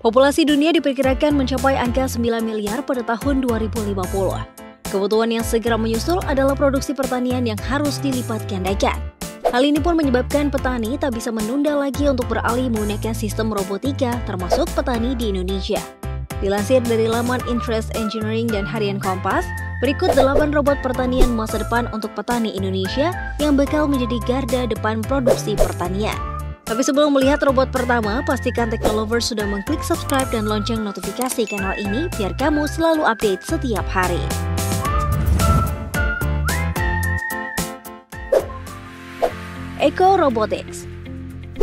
Populasi dunia diperkirakan mencapai angka 9 miliar pada tahun 2050. Kebutuhan yang segera menyusul adalah produksi pertanian yang harus dilipat gandakan. Hal ini pun menyebabkan petani tak bisa menunda lagi untuk beralih menggunakan sistem robotika, termasuk petani di Indonesia. Dilansir dari laman Interest Engineering dan Harian Kompas, berikut 8 robot pertanian masa depan untuk petani Indonesia yang bakal menjadi garda depan produksi pertanian. Tapi sebelum melihat robot pertama, pastikan Teknolovers sudah mengklik subscribe dan lonceng notifikasi kanal ini biar kamu selalu update setiap hari. Eco Robotics.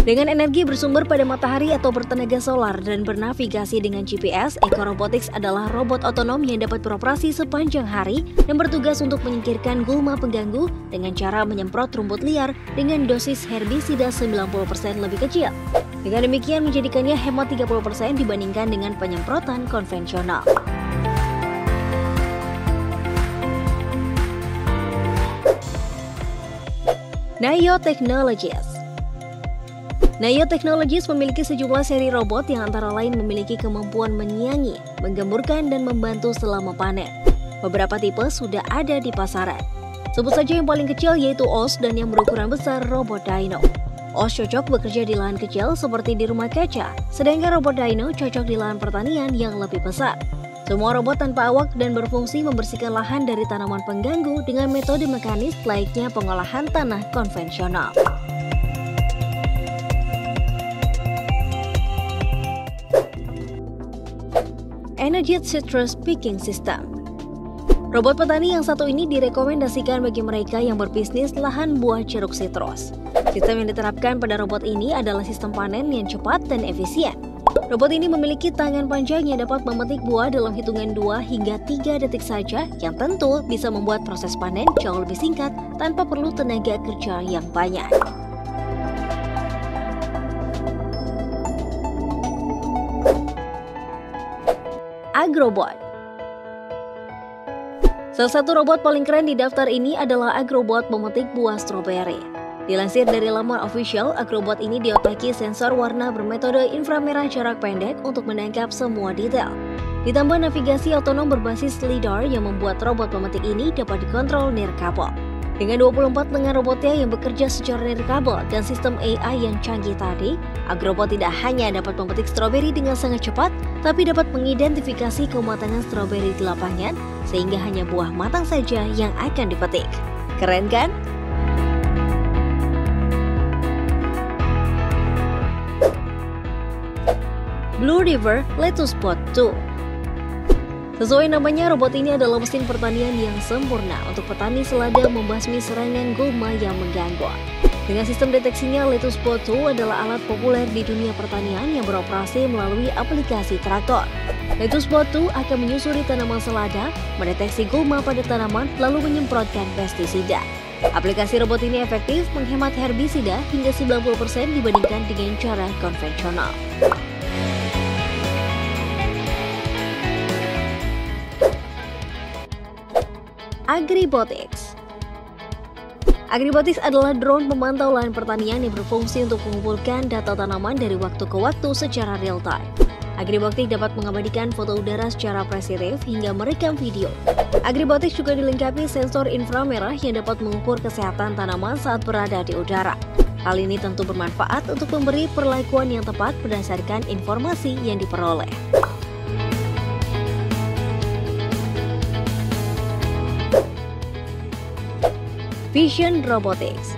Dengan energi bersumber pada matahari atau bertenaga solar dan bernavigasi dengan GPS, Eco Robotics adalah robot otonom yang dapat beroperasi sepanjang hari dan bertugas untuk menyingkirkan gulma pengganggu dengan cara menyemprot rumput liar dengan dosis herbisida 90% lebih kecil. Dengan demikian menjadikannya hemat 30% dibandingkan dengan penyemprotan konvensional. Naïo Technologies. Naïo Technologies memiliki sejumlah seri robot yang antara lain memiliki kemampuan menyiangi, menggemburkan, dan membantu selama panen. Beberapa tipe sudah ada di pasaran. Sebut saja yang paling kecil yaitu Oz dan yang berukuran besar robot Dino. Oz cocok bekerja di lahan kecil seperti di rumah kaca, sedangkan robot Dino cocok di lahan pertanian yang lebih besar. Semua robot tanpa awak dan berfungsi membersihkan lahan dari tanaman pengganggu dengan metode mekanis layaknya pengolahan tanah konvensional. Citrus Picking System. Robot petani yang satu ini direkomendasikan bagi mereka yang berbisnis lahan buah jeruk citrus. Sistem yang diterapkan pada robot ini adalah sistem panen yang cepat dan efisien. Robot ini memiliki tangan panjang yang dapat memetik buah dalam hitungan 2 hingga 3 detik saja, yang tentu bisa membuat proses panen jauh lebih singkat tanpa perlu tenaga kerja yang banyak. Agrobot. Salah satu robot paling keren di daftar ini adalah Agrobot pemetik buah stroberi. Dilansir dari laman official, Agrobot ini diotakki sensor warna bermetode inframerah jarak pendek untuk menangkap semua detail. Ditambah navigasi otonom berbasis lidar yang membuat robot pemetik ini dapat dikontrol nirkabel. Dengan 24 lengan robotnya yang bekerja secara nirkabel dan sistem AI yang canggih tadi, Agrobot tidak hanya dapat memetik stroberi dengan sangat cepat, tapi dapat mengidentifikasi kematangan stroberi di lapangan, sehingga hanya buah matang saja yang akan dipetik. Keren kan? Blue River LettuceBot 2. Sesuai namanya, robot ini adalah mesin pertanian yang sempurna untuk petani selada membasmi serangan gulma yang mengganggu. Dengan sistem deteksinya, LettuceBot 2 adalah alat populer di dunia pertanian yang beroperasi melalui aplikasi traktor. LettuceBot 2 akan menyusuri tanaman selada, mendeteksi gulma pada tanaman, lalu menyemprotkan pestisida. Aplikasi robot ini efektif menghemat herbisida hingga 90% dibandingkan dengan cara konvensional. Agribotix. Agribotix adalah drone pemantau lahan pertanian yang berfungsi untuk mengumpulkan data tanaman dari waktu ke waktu secara real time. Agribotix dapat mengabadikan foto udara secara presisif hingga merekam video. Agribotix juga dilengkapi sensor inframerah yang dapat mengukur kesehatan tanaman saat berada di udara. Hal ini tentu bermanfaat untuk memberi perlakuan yang tepat berdasarkan informasi yang diperoleh. Vision Robotics.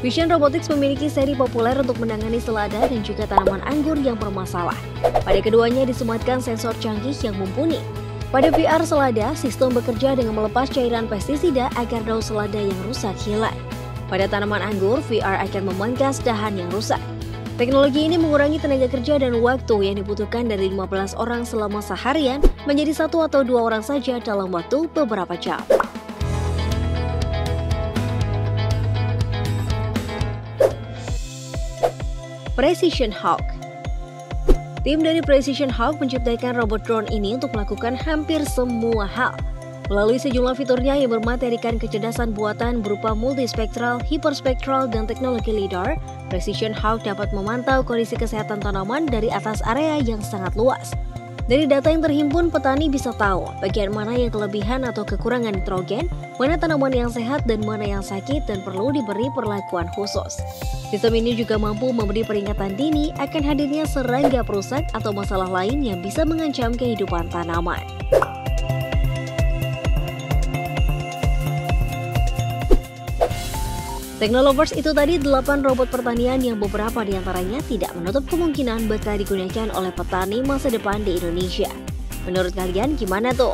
Vision Robotics memiliki seri populer untuk menangani selada dan juga tanaman anggur yang bermasalah. Pada keduanya disematkan sensor canggih yang mumpuni. Pada VR selada, sistem bekerja dengan melepas cairan pestisida agar daun selada yang rusak hilang. Pada tanaman anggur, VR akan memangkas dahan yang rusak. Teknologi ini mengurangi tenaga kerja dan waktu yang dibutuhkan dari 15 orang selama seharian menjadi 1 atau 2 orang saja dalam waktu beberapa jam. Precision Hawk. Tim dari Precision Hawk menciptakan robot drone ini untuk melakukan hampir semua hal. Melalui sejumlah fiturnya yang bermaterikan kecerdasan buatan berupa multispektral, hiperspektral, dan teknologi lidar, Precision Hawk dapat memantau kondisi kesehatan tanaman dari atas area yang sangat luas. Dari data yang terhimpun, petani bisa tahu bagian mana yang kelebihan atau kekurangan nitrogen, mana tanaman yang sehat dan mana yang sakit dan perlu diberi perlakuan khusus. Sistem ini juga mampu memberi peringatan dini akan hadirnya serangga perusak atau masalah lain yang bisa mengancam kehidupan tanaman. Teknolovers, itu tadi 8 robot pertanian yang beberapa diantaranya tidak menutup kemungkinan bakal digunakan oleh petani masa depan di Indonesia. Menurut kalian gimana tuh?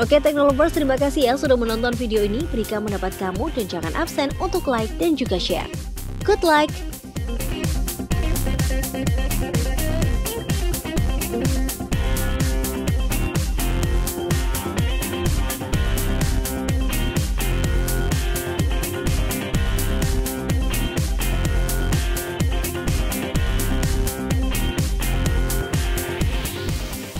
Oke Teknolovers, terima kasih ya sudah menonton video ini. Berikan pendapat kamu dan jangan absen untuk like dan juga share. Good luck!